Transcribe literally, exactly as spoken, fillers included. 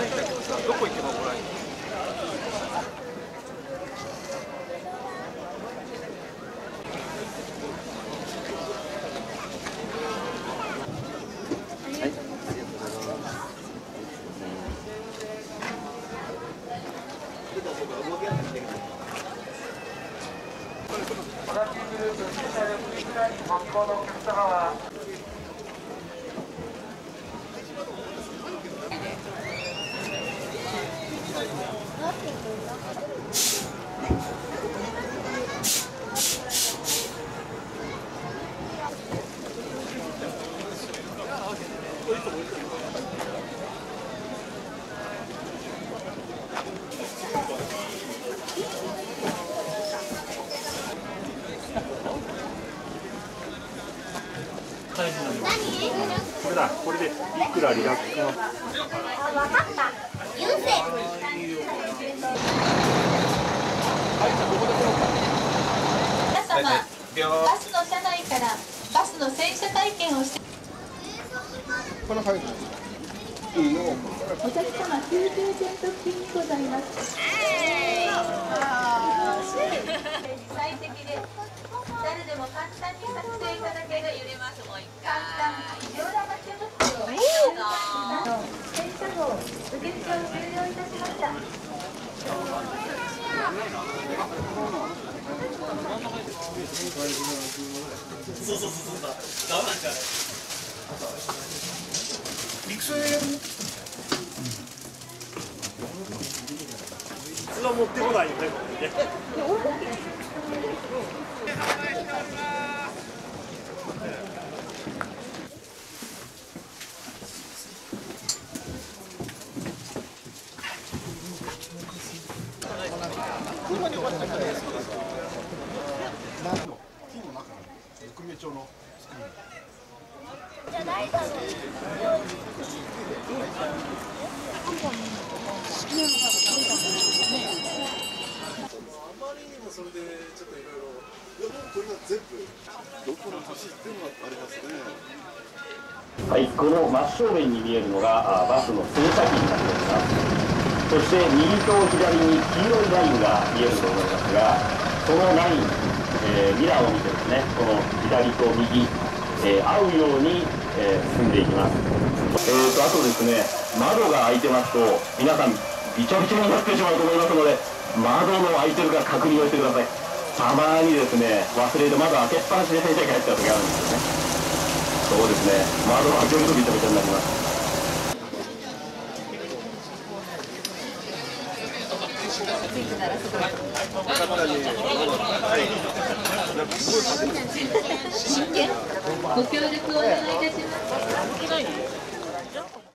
ないんだけどさ、どこ行けばもらえるの？これだ、これでいくらリラックスの。あ、わかった。優勢。はい、じゃあここで撮ろうか。皆様、バスの車内からバスの洗車体験をして。このサイズ。お客様きゅうじゅうえん特典にございます。最適で誰でも簡単に撮影いただける揺れます。もう一回。普通は持ってこないよね。はい、この真正面に見えるのがバスの洗車機になります。そして右と左に黄色いラインが見えると思いますが、そのライン、えー、ミラーを見てですね、この左と右、えー、合うように、えー、進んでいきます。えーと、あとですね、窓が開いてますと皆さんびちょびちょになってしまうと思いますので、窓の開いてるか確認をしてください。たまにですね、忘れて窓開けっぱなしで洗車機入っちゃう時あるんですよね。そうですね、窓を開けるとびちゃびちゃになります。ご協力をお願いいたします。